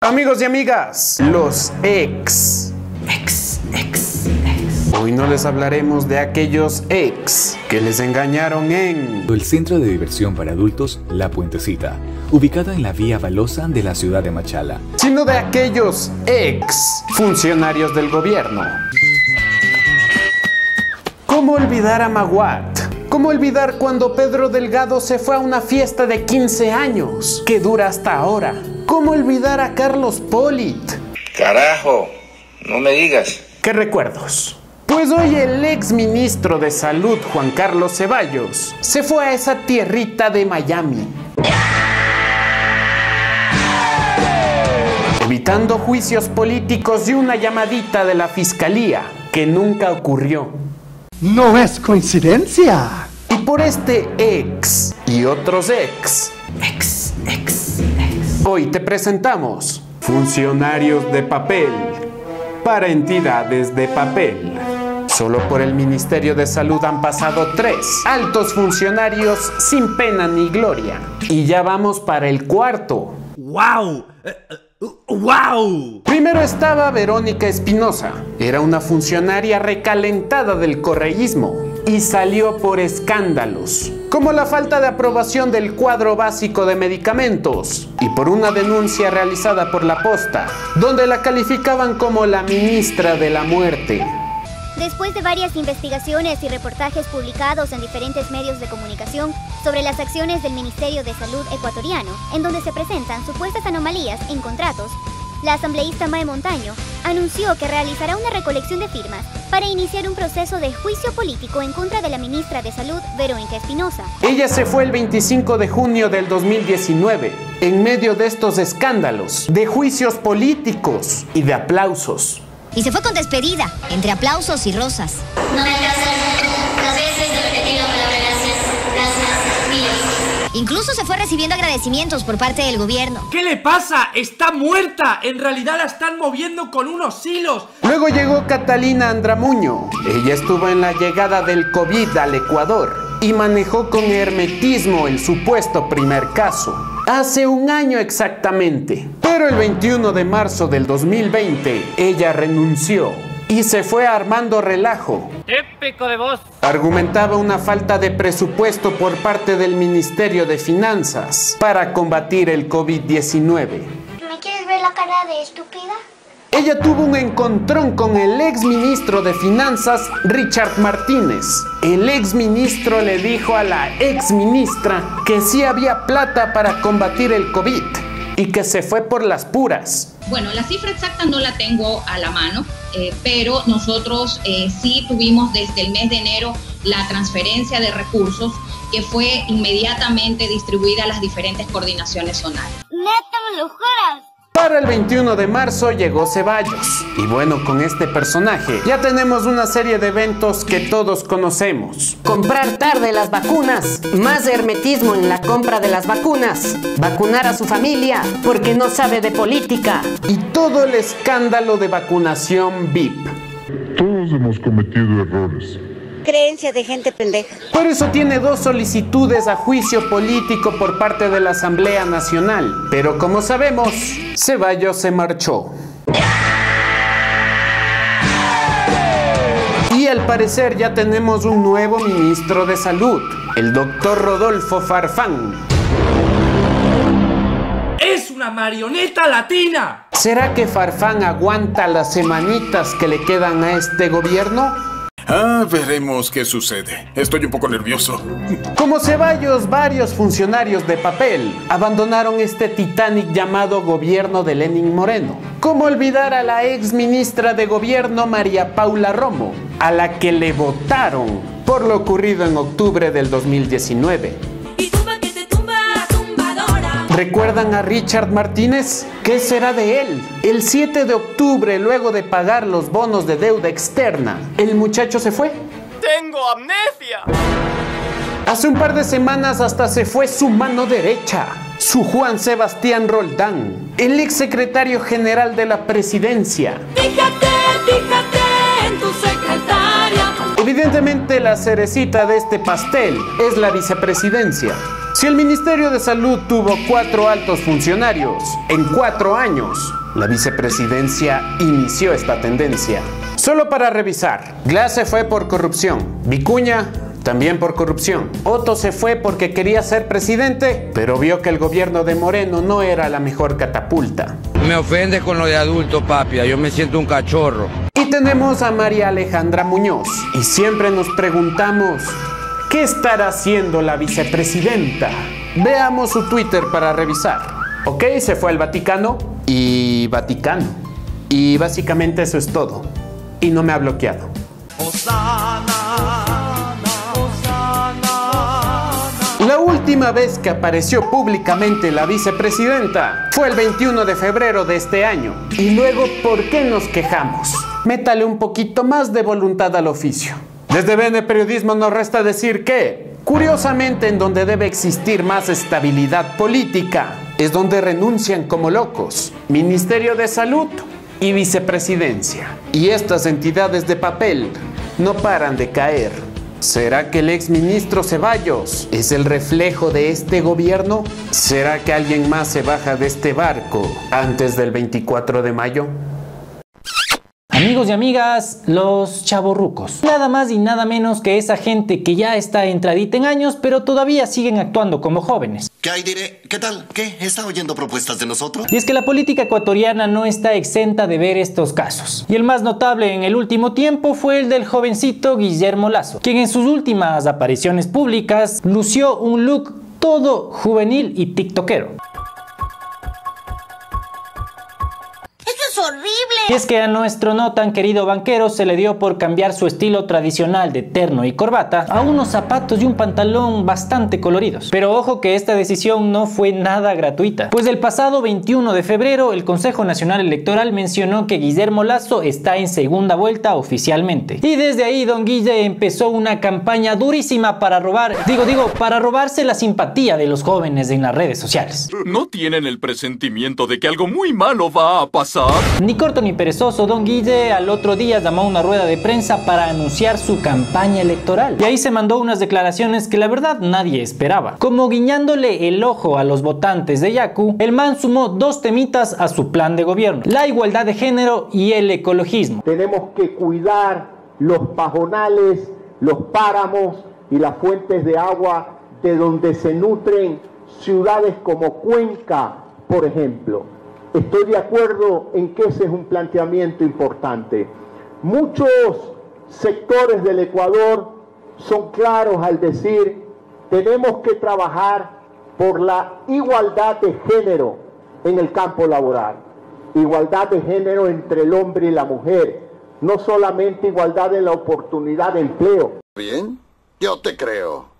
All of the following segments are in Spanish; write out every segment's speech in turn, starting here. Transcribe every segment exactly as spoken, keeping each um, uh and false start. Amigos y amigas, los ex. Ex, ex, ex. Hoy no les hablaremos de aquellos ex que les engañaron en... El centro de diversión para adultos La Puentecita, ubicado en la vía Valosa de la ciudad de Machala. Sino de aquellos ex funcionarios del gobierno. ¿Cómo olvidar a Maguat? ¿Cómo olvidar cuando Pedro Delgado se fue a una fiesta de quince años que dura hasta ahora? ¿Cómo olvidar a Carlos Polit? Carajo, no me digas. ¿Qué recuerdos? Pues hoy el ex ministro de Salud, Juan Carlos Zevallos, se fue a esa tierrita de Miami. Evitando juicios políticos y una llamadita de la fiscalía que nunca ocurrió. No es coincidencia. Y por este ex y otros ex. Ex, ex, ex. Hoy te presentamos funcionarios de papel para entidades de papel. Solo por el Ministerio de Salud han pasado tres altos funcionarios sin pena ni gloria. Y ya vamos para el cuarto. ¡Wow! ¡Wow! Primero estaba Verónica Espinosa. Era una funcionaria recalentada del correísmo y salió por escándalos, como la falta de aprobación del cuadro básico de medicamentos y por una denuncia realizada por La Posta, donde la calificaban como la ministra de la muerte. Después de varias investigaciones y reportajes publicados en diferentes medios de comunicación sobre las acciones del Ministerio de Salud ecuatoriano, en donde se presentan supuestas anomalías en contratos, la asambleísta Mae Montaño anunció que realizará una recolección de firmas para iniciar un proceso de juicio político en contra de la ministra de Salud, Verónica Espinosa. Ella se fue el veinticinco de junio del dos mil diecinueve, en medio de estos escándalos, de juicios políticos y de aplausos. Y se fue con despedida, entre aplausos y rosas. No me canso las veces de repetir la palabra gracias, gracias, millones. Incluso se fue recibiendo agradecimientos por parte del gobierno. ¿Qué le pasa? ¡Está muerta! En realidad la están moviendo con unos hilos. Luego llegó Catalina Andramuño. Ella estuvo en la llegada del COVID al Ecuador y manejó con hermetismo el supuesto primer caso. Hace un año exactamente. Pero el veintiuno de marzo del dos mil veinte, ella renunció y se fue armando relajo. ¡Épico de voz! Argumentaba una falta de presupuesto por parte del Ministerio de Finanzas para combatir el COVID diecinueve. ¿Me quieres ver la cara de estúpida? Ella tuvo un encontrón con el ex ministro de Finanzas, Richard Martínez. El ex ministro le dijo a la ex ministra que sí había plata para combatir el COVID y que se fue por las puras. Bueno, la cifra exacta no la tengo a la mano, eh, pero nosotros eh, sí tuvimos desde el mes de enero la transferencia de recursos que fue inmediatamente distribuida a las diferentes coordinaciones zonales. ¡Neta, me lo juras! Para el veintiuno de marzo llegó Zevallos. Y bueno, con este personaje ya tenemos una serie de eventos que todos conocemos. Comprar tarde las vacunas, más hermetismo en la compra de las vacunas, vacunar a su familia porque no sabe de política. Y todo el escándalo de vacunación V I P. Todos hemos cometido errores. Creencia de gente pendeja. Por eso tiene dos solicitudes a juicio político por parte de la Asamblea Nacional. Pero como sabemos, Zevallos se marchó. Y al parecer ya tenemos un nuevo ministro de Salud, el doctor Rodolfo Farfán. ¡Es una marioneta latina! ¿Será que Farfán aguanta las semanitas que le quedan a este gobierno? Ah, veremos qué sucede. Estoy un poco nervioso. Como Zevallos, varios funcionarios de papel abandonaron este Titanic llamado gobierno de Lenín Moreno. ¿Cómo olvidar a la ex ministra de gobierno María Paula Romo, a la que le votaron por lo ocurrido en octubre del dos mil diecinueve? Y tumba que te tumba, tumbadora. ¿Recuerdan a Richard Martínez? ¿Qué será de él? El siete de octubre, luego de pagar los bonos de deuda externa, el muchacho se fue. ¡Tengo amnesia! Hace un par de semanas hasta se fue su mano derecha, su Juan Sebastián Roldán, el exsecretario general de la presidencia. Fíjate, fíjate en tu secretario. Evidentemente, la cerecita de este pastel es la vicepresidencia. Si el Ministerio de Salud tuvo cuatro altos funcionarios en cuatro años, la vicepresidencia inició esta tendencia. Solo para revisar, Glass se fue por corrupción, Vicuña también por corrupción, Otto se fue porque quería ser presidente, pero vio que el gobierno de Moreno no era la mejor catapulta. Me ofende con lo de adulto, papi, yo me siento un cachorro. Y tenemos a María Alejandra Muñoz, y siempre nos preguntamos, ¿qué estará haciendo la vicepresidenta? Veamos su Twitter para revisar. Ok, se fue al Vaticano y Vaticano. Y básicamente eso es todo. Y no me ha bloqueado. La última vez que apareció públicamente la vicepresidenta fue el veintiuno de febrero de este año. Y luego, ¿por qué nos quejamos? Métale un poquito más de voluntad al oficio. Desde B N Periodismo nos resta decir que, curiosamente, en donde debe existir más estabilidad política, es donde renuncian como locos Ministerio de Salud y Vicepresidencia. Y estas entidades de papel no paran de caer. ¿Será que el exministro Zevallos es el reflejo de este gobierno? ¿Será que alguien más se baja de este barco antes del veinticuatro de mayo? Amigos y amigas, los chavorrucos. Nada más y nada menos que esa gente que ya está entradita en años, pero todavía siguen actuando como jóvenes. ¿Qué hay, diré? ¿Qué tal? ¿Qué? ¿Está oyendo propuestas de nosotros? Y es que la política ecuatoriana no está exenta de ver estos casos. Y el más notable en el último tiempo fue el del jovencito Guillermo Lasso, quien en sus últimas apariciones públicas lució un look todo juvenil y tiktokero. Y es que a nuestro no tan querido banquero se le dio por cambiar su estilo tradicional de terno y corbata a unos zapatos y un pantalón bastante coloridos. Pero ojo que esta decisión no fue nada gratuita, pues el pasado veintiuno de febrero el Consejo Nacional Electoral mencionó que Guillermo Lasso está en segunda vuelta oficialmente. Y desde ahí don Guille empezó una campaña durísima para robar, digo, digo, para robarse la simpatía de los jóvenes en las redes sociales. ¿No tienen el presentimiento de que algo muy malo va a pasar? Ni corto ni perezoso, don Guille al otro día llamó a una rueda de prensa para anunciar su campaña electoral. Y ahí se mandó unas declaraciones que la verdad nadie esperaba. Como guiñándole el ojo a los votantes de Yaku, el man sumó dos temitas a su plan de gobierno: la igualdad de género y el ecologismo. Tenemos que cuidar los pajonales, los páramos y las fuentes de agua de donde se nutren ciudades como Cuenca, por ejemplo. Estoy de acuerdo en que ese es un planteamiento importante. Muchos sectores del Ecuador son claros al decir, tenemos que trabajar por la igualdad de género en el campo laboral. Igualdad de género entre el hombre y la mujer. No solamente igualdad en la oportunidad de empleo. Bien, yo te creo.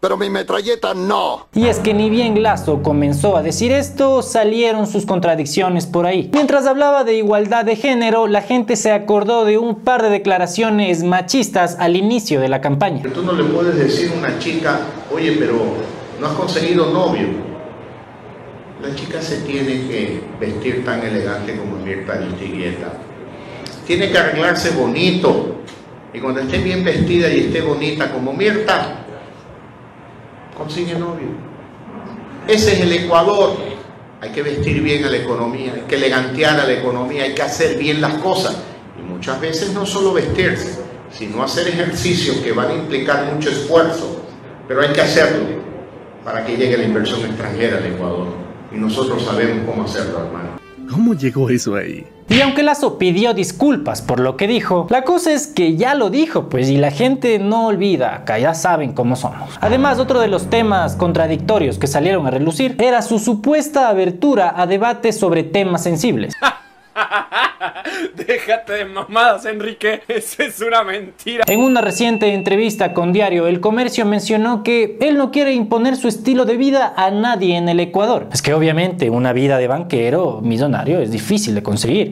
Pero mi metralleta no. Y es que ni bien Lasso comenzó a decir esto, salieron sus contradicciones por ahí. Mientras hablaba de igualdad de género, la gente se acordó de un par de declaraciones machistas al inicio de la campaña. Tú no le puedes decir a una chica, oye, pero no has conseguido novio. La chica se tiene que vestir tan elegante como Mirta y Tigueta. Tiene que arreglarse bonito. Y cuando esté bien vestida y esté bonita como Mirta, consigue novio. Ese es el Ecuador. Hay que vestir bien a la economía, hay que elegantear a la economía, hay que hacer bien las cosas. Y muchas veces no solo vestirse, sino hacer ejercicios que van a implicar mucho esfuerzo. Pero hay que hacerlo para que llegue la inversión extranjera al Ecuador. Y nosotros sabemos cómo hacerlo, hermano. ¿Cómo llegó eso ahí? Y aunque Lasso pidió disculpas por lo que dijo, la cosa es que ya lo dijo, pues, y la gente no olvida, acá ya saben cómo somos. Además, otro de los temas contradictorios que salieron a relucir era su supuesta abertura a debates sobre temas sensibles. Déjate de mamadas, Enrique, eso es una mentira. En una reciente entrevista con Diario El Comercio mencionó que él no quiere imponer su estilo de vida a nadie en el Ecuador. Es que obviamente una vida de banquero millonario es difícil de conseguir.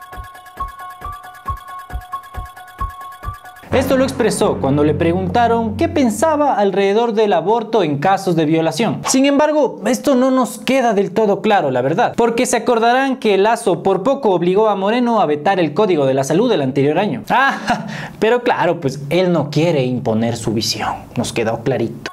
Esto lo expresó cuando le preguntaron qué pensaba alrededor del aborto en casos de violación. Sin embargo, esto no nos queda del todo claro, la verdad, porque se acordarán que Lasso por poco obligó a Moreno a vetar el Código de la Salud del anterior año. Ah, pero claro, pues él no quiere imponer su visión, nos quedó clarito.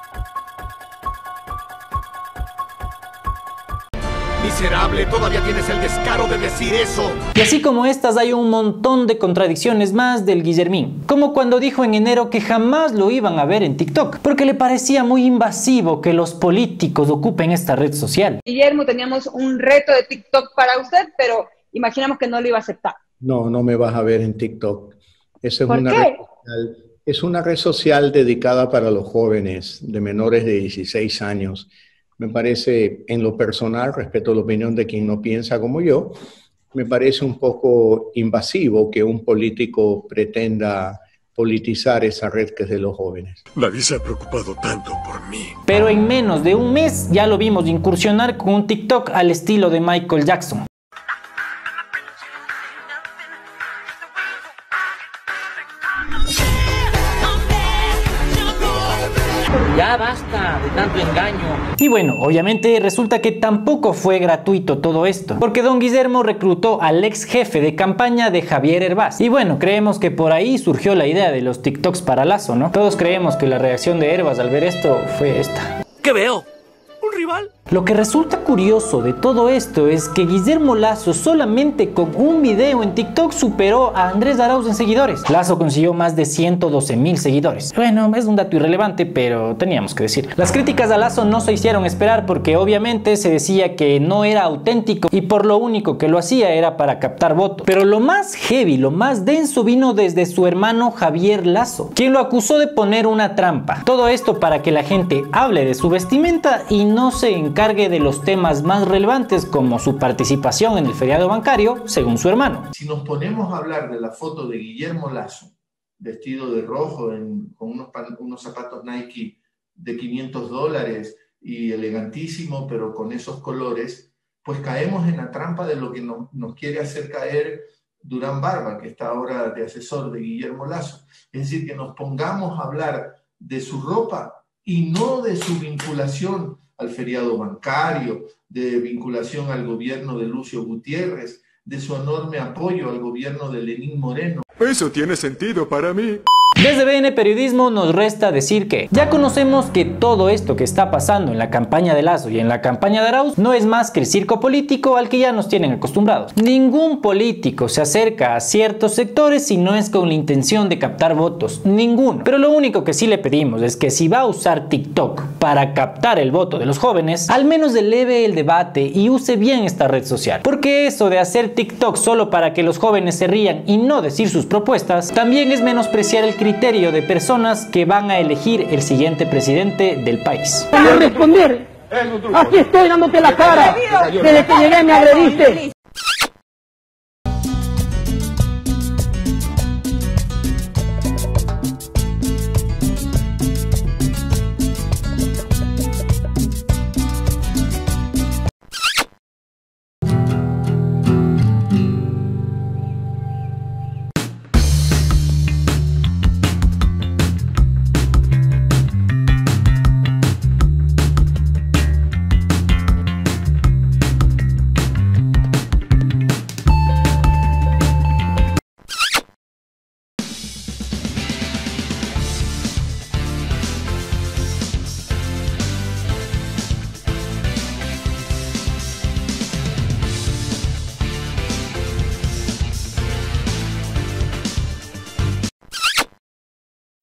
Miserable, todavía tienes el descaro de decir eso. Y así como estas hay un montón de contradicciones más del Guillermín, como cuando dijo en enero que jamás lo iban a ver en TikTok, porque le parecía muy invasivo que los políticos ocupen esta red social. Guillermo, teníamos un reto de TikTok para usted, pero imaginamos que no lo iba a aceptar. No, no me vas a ver en TikTok. Eso es ¿Por una qué? Red social, es una red social dedicada para los jóvenes de menores de dieciséis años. Me parece, en lo personal, respeto la opinión de quien no piensa como yo, me parece un poco invasivo que un político pretenda politizar esa red que es de los jóvenes. Nadie se ha preocupado tanto por mí. Pero en menos de un mes ya lo vimos incursionar con un TikTok al estilo de Michael Jackson. Ya basta de tanto engaño. Y bueno, obviamente resulta que tampoco fue gratuito todo esto, porque don Guillermo reclutó al ex jefe de campaña de Javier Herbás. Y bueno, creemos que por ahí surgió la idea de los TikToks para Lasso, ¿no? Todos creemos que la reacción de Herbás al ver esto fue esta. ¿Qué veo? ¿Un rival? Lo que resulta curioso de todo esto es que Guillermo Lasso solamente con un video en TikTok superó a Andrés Arauz en seguidores. Lasso consiguió más de ciento doce mil seguidores. Bueno, es un dato irrelevante, pero teníamos que decir. Las críticas a Lasso no se hicieron esperar porque obviamente se decía que no era auténtico y por lo único que lo hacía era para captar votos. Pero lo más heavy, lo más denso vino desde su hermano Javier Lasso, quien lo acusó de poner una trampa. Todo esto para que la gente hable de su vestimenta y no se encuentre cargue de los temas más relevantes como su participación en el feriado bancario, según su hermano. Si nos ponemos a hablar de la foto de Guillermo Lasso, vestido de rojo, en, con unos, unos zapatos Nike de quinientos dólares y elegantísimo, pero con esos colores, pues caemos en la trampa de lo que no, nos quiere hacer caer Durán Barba, que está ahora de asesor de Guillermo Lasso. Es decir, que nos pongamos a hablar de su ropa y no de su vinculación al feriado bancario, de vinculación al gobierno de Lucio Gutiérrez, de su enorme apoyo al gobierno de Lenín Moreno. Eso tiene sentido para mí. Desde B N Periodismo nos resta decir que ya conocemos que todo esto que está pasando en la campaña de Lasso y en la campaña de Arauz no es más que el circo político al que ya nos tienen acostumbrados. Ningún político se acerca a ciertos sectores si no es con la intención de captar votos, ninguno. Pero lo único que sí le pedimos es que si va a usar TikTok para captar el voto de los jóvenes, al menos eleve el debate y use bien esta red social. Porque eso de hacer TikTok solo para que los jóvenes se rían y no decir sus propuestas, también es menospreciar el criterio de personas que van a elegir el siguiente presidente del país. Voy a responder. Aquí estoy dándote la cara. Desde que llegué me agrediste.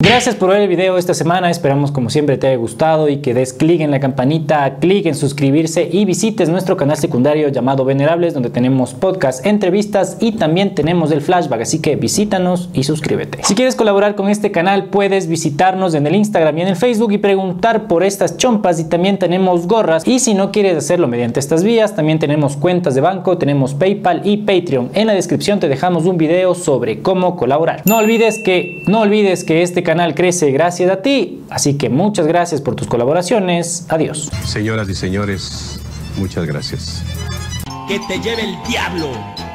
Gracias por ver el video esta semana, esperamos como siempre te haya gustado y que des clic en la campanita, clic en suscribirse y visites nuestro canal secundario llamado Venerables, donde tenemos podcasts, entrevistas y también tenemos el flashback, así que visítanos y suscríbete. Si quieres colaborar con este canal puedes visitarnos en el Instagram y en el Facebook y preguntar por estas chompas, y también tenemos gorras, y si no quieres hacerlo mediante estas vías también tenemos cuentas de banco, tenemos PayPal y Patreon. En la descripción te dejamos un video sobre cómo colaborar. No olvides que, no olvides que este canal crece gracias a ti, así que muchas gracias por tus colaboraciones. Adiós. Señoras y señores, muchas gracias. Que te lleve el diablo.